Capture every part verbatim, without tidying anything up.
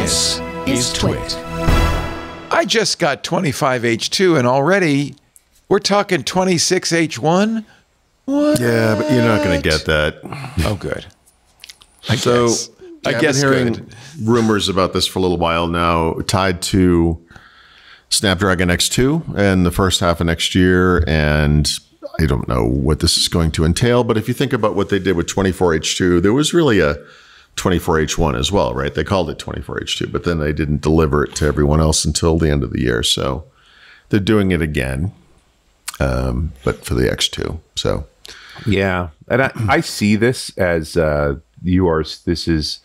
This is TWiT. I just got twenty-five H two and already we're talking twenty-six H one? What? Yeah, but you're not going to get that. Oh, good. I so guess. I yeah, guess I've been hearing good. rumors about this for a little while now, tied to Snapdragon X two and the first half of next year. And I don't know what this is going to entail, but if you think about what they did with twenty-four H two, there was really a twenty-four H one as well, right? They called it twenty-four H two, but then they didn't deliver it to everyone else until the end of the year. So they're doing it again, um, but for the X two. So yeah, and I, I see this as uh, you are. This is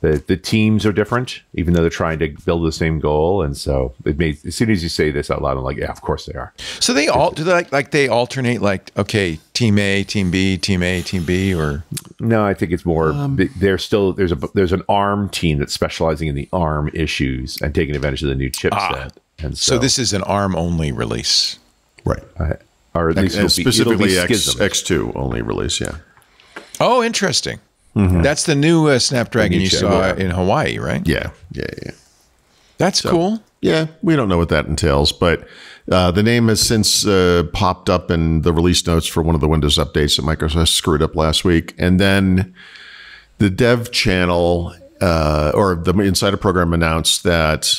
the the teams are different, even though they're trying to build the same goal. And so it made as soon as you say this out loud, I'm like, yeah, of course they are. So they all do they like like they alternate, like, okay, team A, team B, team A, team B, or no? I think it's more um, they're still there's a there's an ARM team that's specializing in the ARM issues and taking advantage of the new chipset. Ah, and so, so this is an ARM only release, right? I, or at least X, it'll specifically be, it'll be X, X2 only release, yeah. Oh, interesting. Mm-hmm. That's the new uh, Snapdragon you saw in Hawaii, right? Yeah, yeah, yeah. That's so cool. Yeah, we don't know what that entails, but uh, the name has since uh, popped up in the release notes for one of the Windows updates that Microsoft screwed up last week. And then the dev channel uh, or the Insider program announced that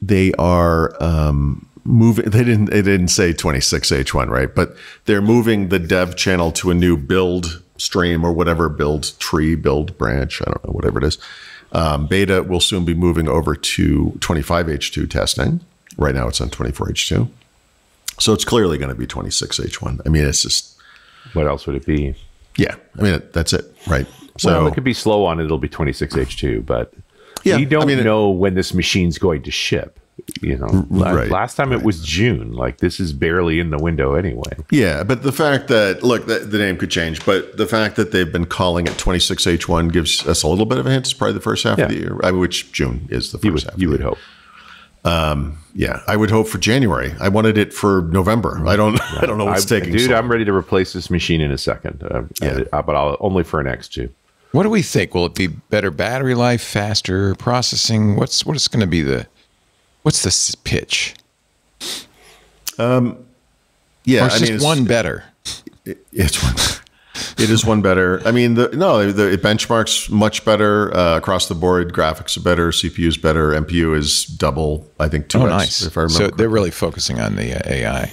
they are... Um, Moving, they didn't. They didn't say twenty-six H one, right? But they're moving the dev channel to a new build stream or whatever, build tree, build branch. I don't know, whatever it is. Um, beta will soon be moving over to twenty-five H two testing. Right now, it's on twenty-four H two, so it's clearly going to be twenty-six H one. I mean, it's just what else would it be? Yeah, I mean that's it, right? So well, it could be slow on it. It'll be twenty-six H two, but yeah, you don't I mean, know it, when this machine's going to ship. You know, right, last time right. it was June. Like, this is barely in the window anyway. Yeah, but the fact that, look, the, the name could change, but the fact that they've been calling it twenty-six H one gives us a little bit of a hint. It's probably the first half yeah. of the year, I, which June is the first you would, half of You the would year. hope. Um, yeah, I would hope for January. I wanted it for November. I don't yeah. I don't know what's I, taking Dude, so I'm ready to replace this machine in a second, uh, yeah. I, but I'll only for an X two. What do we think? Will it be better battery life, faster processing? What's What is going to be the... What's the pitch? Um, yeah, or it's I just mean, it's, one better. It, it's one. It is one better. I mean, the, no, the, it benchmarks much better uh, across the board. Graphics are better. C P U is better. M P U is double. I think two. Oh, nice. If I remember so correctly. They're really focusing on the uh, A I.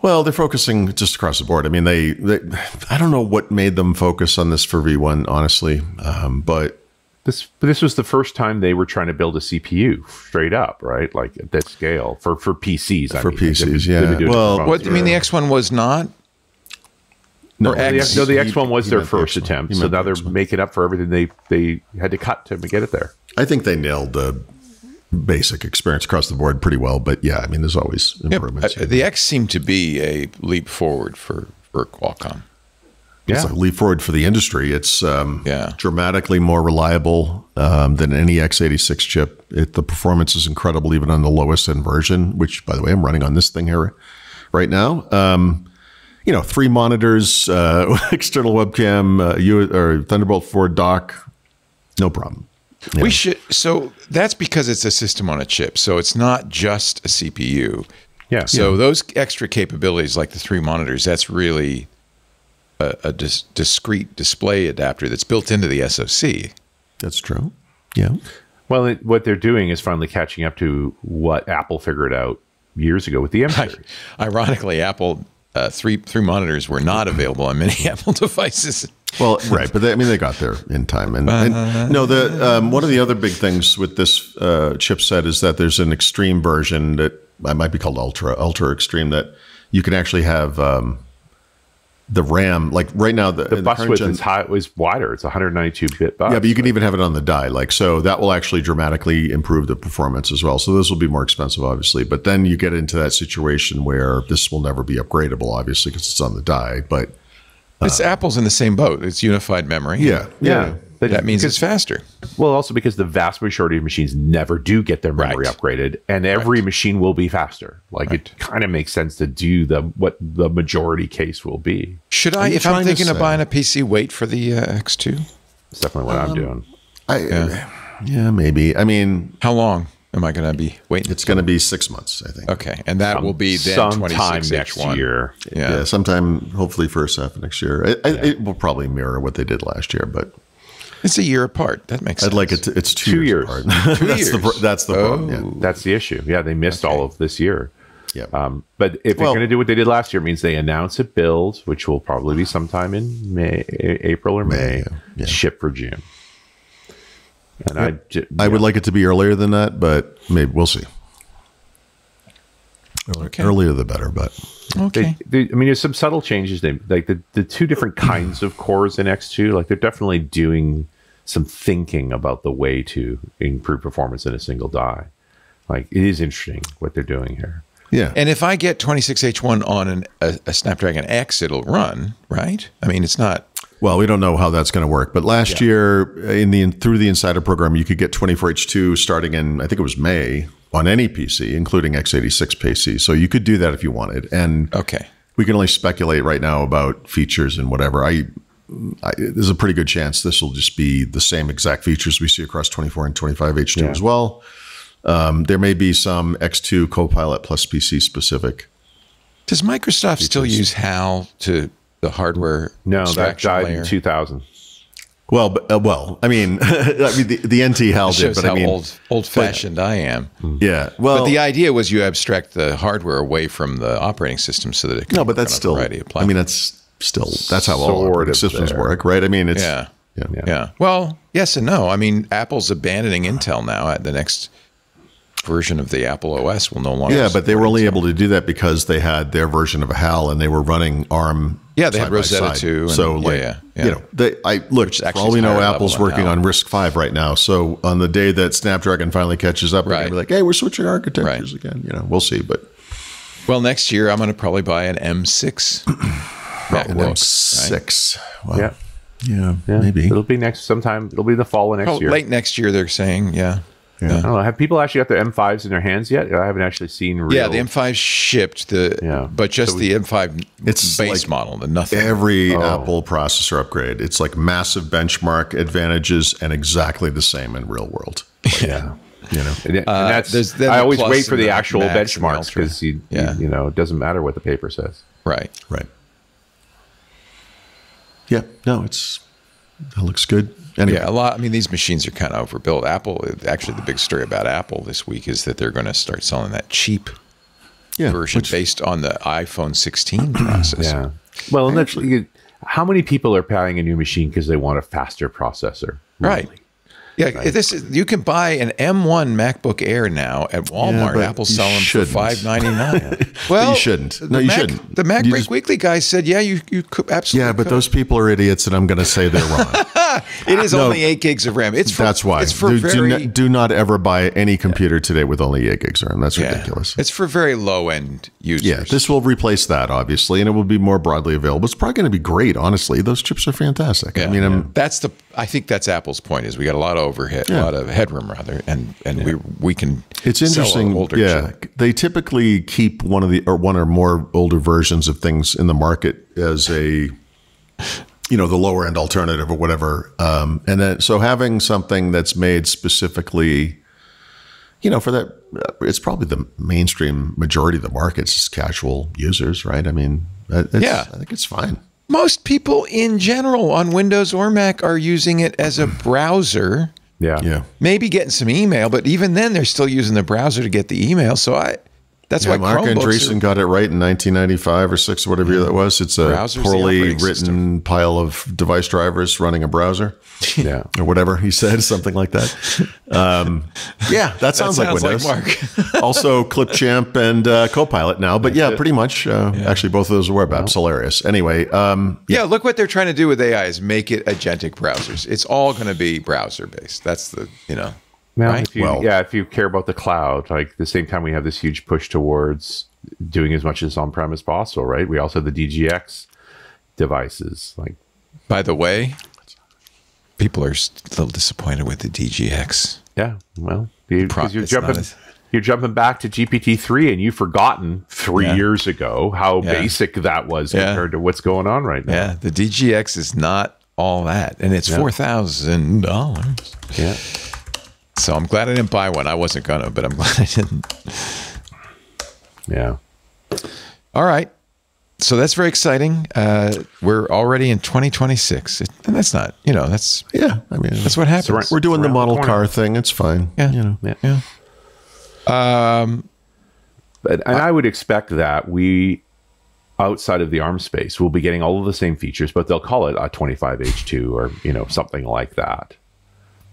Well, they're focusing just across the board. I mean, they, they. I don't know what made them focus on this for V one, honestly, um, but. This this was the first time they were trying to build a C P U straight up, right? Like at that scale for for P Cs. I for mean, P Cs, they, yeah. They well, what, I mean, the X one was not. No, X, the, no the X one was their first the attempt, so now the they're making up for everything they they had to cut to get it there. I think they nailed the basic experience across the board pretty well, but yeah, I mean, there's always improvements. Yep. Uh, the X seemed to be a leap forward for for Qualcomm. It's yeah. a leap forward for the industry. It's um, yeah. dramatically more reliable um, than any x eighty-six chip. It, the performance is incredible, even on the lowest end version, which, by the way, I'm running on this thing here right now. Um, you know, three monitors, uh, external webcam, uh, U or Thunderbolt four dock, no problem. Yeah. We should. So that's because it's a system on a chip. So it's not just a C P U. Yeah. So yeah. those extra capabilities, like the three monitors, that's really. A, a dis discrete display adapter that's built into the S O C. That's true. Yeah. Well, it, what they're doing is finally catching up to what Apple figured out years ago with the M series. Ironically, Apple uh, three three monitors were not available on many Apple devices. Well, right, but they, I mean they got there in time. And, uh, and no, the um, one of the other big things with this uh, chipset is that there's an extreme version that I might be called ultra ultra extreme that you can actually have. Um, The RAM, like right now, the, the bus the width gen, is high, is wider. It's one hundred ninety-two bit bus. Yeah, but you can like, even have it on the die. Like, so that will actually dramatically improve the performance as well. So this will be more expensive, obviously. But then you get into that situation where this will never be upgradable, obviously, because it's on the die. But uh, it's Apple's in the same boat. It's unified memory. Yeah, yeah. yeah. That, that means because, it's faster. Well, also because the vast majority of machines never do get their memory right. upgraded, and every right. machine will be faster. Like right. it kind of makes sense to do the what the majority case will be. Should I, if I'm thinking of buying a P C, wait for the uh, X two? That's definitely what um, I'm doing. I, yeah. Yeah, maybe. I mean, how long am I going to be waiting? It's going to be six months, I think. Okay, and that Some, will be then sometime next H one. Year. Yeah. yeah, sometime hopefully first half of next year. It, yeah. I, it will probably mirror what they did last year, but it's a year apart. That makes sense. I'd like it. To, it's two, two years, years apart. Two that's years. The, that's the oh. problem. Yeah. That's the issue. Yeah, they missed okay. all of this year. Yeah. Um, but if well, they're going to do what they did last year, it means they announce a build, which will probably be sometime in May, April or May, May yeah. Yeah. ship for June. And I, I, I would know. like it to be earlier than that, but maybe we'll see. Okay. Earlier the better, but okay. They, they, I mean, there's some subtle changes. They like the the two different kinds of cores in X two. Like they're definitely doing some thinking about the way to improve performance in a single die. Like it is interesting what they're doing here. Yeah. And if I get twenty-six H one on an, a, a Snapdragon X, it'll run, right? I mean, it's not. Well, we don't know how that's going to work, but last yeah. year in the through the Insider program, you could get twenty-four H two starting in I think it was May on any P C, including x eighty-six P C. So you could do that if you wanted. And okay, we can only speculate right now about features and whatever. I, I there's a pretty good chance this will just be the same exact features we see across twenty-four and twenty-five H two yeah. as well. Um, there may be some X two Copilot Plus P C specific. Does Microsoft features. still use HAL to the hardware? No, that died layer. in two thousand. Well, but, uh, well, I mean, I mean the, the N T HAL did, but I mean, old, old-fashioned I am. Yeah, well, but the idea was you abstract the hardware away from the operating system so that it can. No, but that's still. I mean, that's still that's how all operating systems there. work, right? I mean, it's yeah. Yeah. yeah, yeah. Well, yes and no. I mean, Apple's abandoning Intel now. At the next version of the Apple O S will no longer. Yeah, but they were only able to do that because they had their version of a HAL and they were running ARM. Yeah, they had Rosetta too. So, like, yeah, yeah, yeah. you know, they, I look. For all we know, Apple's working on RISC-V right now. So on the day that Snapdragon finally catches up, right. they'll be like, "Hey, we're switching architectures right. again." You know, we'll see. But well, next year I'm going to probably buy an M six. M six. Right? Wow. Yeah. yeah, yeah, maybe it'll be next sometime. It'll be the fall of next oh, year. Late next year, they're saying. Yeah. Yeah. I don't know. Have people actually got their M fives in their hands yet? I haven't actually seen real. Yeah, the M five shipped, the yeah. but just so we, the M five it's base like model, the nothing. Every oh. Apple processor upgrade, it's like massive benchmark advantages and exactly the same in real world. Like, yeah. You know, and, and that's, uh, the I always wait for the, the actual benchmarks because, you, yeah. you, you know, it doesn't matter what the paper says. Right. Right. Yeah. No, it's, that looks good. Anyway. Yeah, a lot. I mean, these machines are kind of overbuilt. Apple, actually, the big story about Apple this week is that they're going to start selling that cheap yeah, version which, based on the iPhone sixteen processor. Yeah. Well, and that's, how many people are buying a new machine because they want a faster processor? Really? Right. Yeah, right. This is, you can buy an M one MacBook Air now at Walmart. Yeah, Apple's selling shouldn't. for five ninety-nine. Well, you shouldn't. No, you Mac, shouldn't. The MacBreak Weekly guy said, "Yeah, you you could absolutely." Yeah, but could. those people are idiots, and I'm going to say they're wrong. It is no, only eight gigs of RAM. It's for, that's why. It's for do, very, do, not, do not ever buy any computer yeah. today with only eight gigs of RAM. That's yeah. ridiculous. It's for very low end users. Yeah, this will replace that obviously, and it will be more broadly available. It's probably going to be great. Honestly, those chips are fantastic. Yeah, I mean, yeah. I'm, that's the. I think that's Apple's point. Is we got a lot of overhead, yeah. a lot of headroom rather, and and yeah. we we can. It's interesting. Older yeah, chip. They typically keep one of the or one or more older versions of things in the market as a, you know, the lower end alternative or whatever. Um, and then so having something that's made specifically, you know, for that, it's probably the mainstream majority of the market's just casual users, right? I mean, it's, yeah, I think it's fine. Most people in general on Windows or Mac are using it as a browser. Yeah. yeah. Maybe getting some email, but even then they're still using the browser to get the email. So I that's yeah, why Mark Andreessen got it right in nineteen ninety-five or six, whatever year that was. It's a poorly written system. pile of device drivers running a browser. Yeah. Or whatever he said, something like that. Um, yeah, that sounds, that sounds like Windows. Like Mark. Also Clipchamp and uh, Copilot now, but yeah, pretty much. Uh, yeah. Actually, both of those are web apps. Wow. Hilarious. Anyway. Um, yeah. yeah, look what they're trying to do with A I is make it agentic browsers. It's all going to be browser based. That's the, you know. Now, right? if you, well, yeah, if you care about the cloud, like the same time we have this huge push towards doing as much as on-prem as possible, right? We also have the D G X devices. Like, by the way, people are still disappointed with the D G X. Yeah, well, you, you're jumping, as... you're jumping back to G P T three, and you've forgotten three yeah. years ago how yeah. basic that was yeah. compared to what's going on right now. Yeah, the D G X is not all that, and it's yeah. four thousand dollars. Yeah. So I'm glad I didn't buy one. I wasn't going to, but I'm glad I didn't. Yeah. All right. So that's very exciting. Uh, we're already in twenty twenty-six. It, and that's not, you know, that's, yeah, I mean, that's what happens. Right. We're doing the model the car thing. It's fine. Yeah. You know, yeah. yeah. Um, but, and I, I would expect that we, outside of the ARM space, we'll be getting all of the same features, but they'll call it a twenty-five H two or, you know, something like that.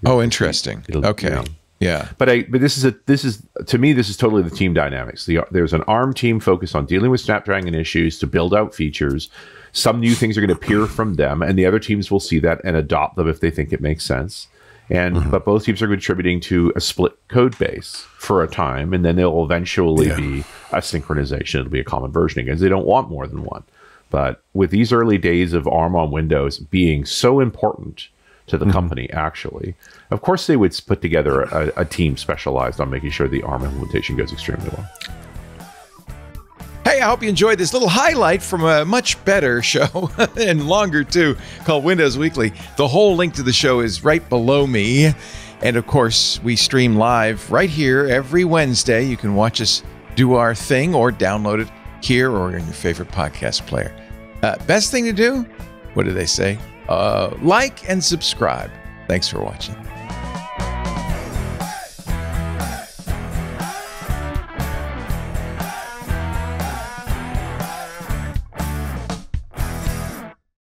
Oh, interesting. It'll, okay. You know. Yeah. But I but this is a this is to me this is totally the team dynamics. The, there's an ARM team focused on dealing with Snapdragon issues to build out features. Some new things are going to appear from them, and the other teams will see that and adopt them if they think it makes sense. And mm-hmm. but both teams are contributing to a split code base for a time, and then there'll eventually yeah. be a synchronization. It'll be a common versioning because they don't want more than one. But with these early days of ARM on Windows being so important to the mm-hmm. company, actually, of course they would put together a, a team specialized on making sure the ARM implementation goes extremely well. Hey, I hope you enjoyed this little highlight from a much better show and longer too, called Windows Weekly. The whole link to the show is right below me, and of course we stream live right here every Wednesday. You can watch us do our thing or download it here or in your favorite podcast player. Uh, best thing to do, what do they say? Uh, like and subscribe. Thanks for watching.